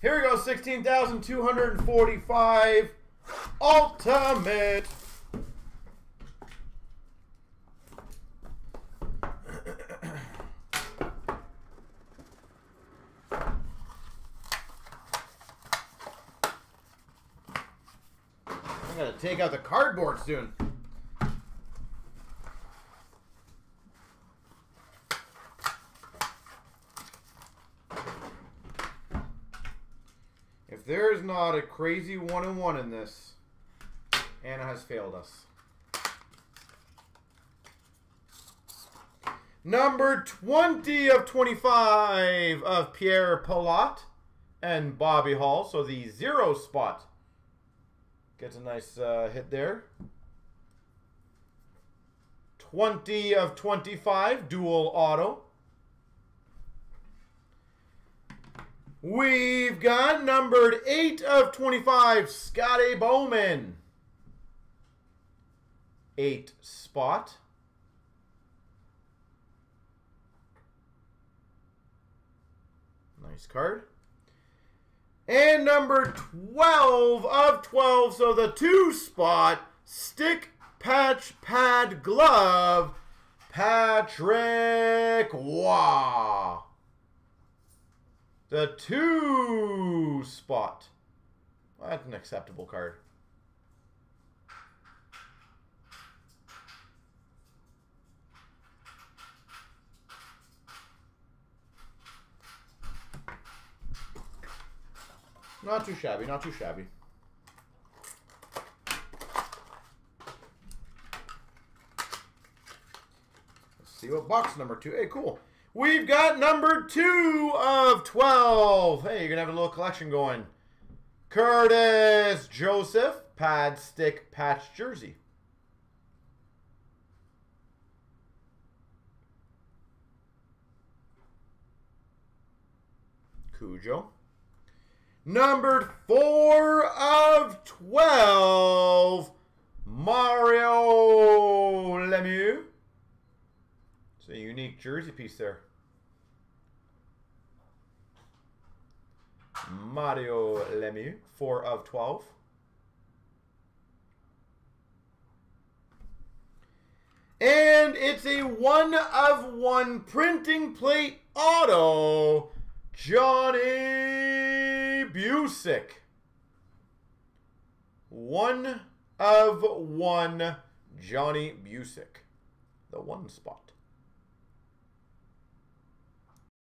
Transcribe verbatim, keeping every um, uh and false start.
Here we go, sixteen thousand two hundred forty-five Ultimate. I gotta take out the cardboard soon. If there is not a crazy one and one in this, Anna has failed us. Number twenty of twenty-five of Pierre Pelot and Bobby Hall. So the zero spot gets a nice uh, hit there. twenty of twenty-five, dual auto. We've got numbered eight of twenty-five, Scotty Bowman. Eight spot. Nice card. And number twelve of twelve, so the two spot, stick, patch, pad, glove, Patrick Waugh. The two spot. Well, that's an acceptable card. Not too shabby, not too shabby. Let's see what box number two. Hey, cool. We've got number two of twelve. Hey, you're going to have a little collection going. Curtis Joseph, pad, stick, patch, jersey. Cujo. Numbered four of twelve, Mario Lemieux. It's a unique jersey piece there. Mario Lemieux, four of twelve. And it's a one of one printing plate auto, Johnny Bucyk, one of one, Johnny Bucyk, the one spot.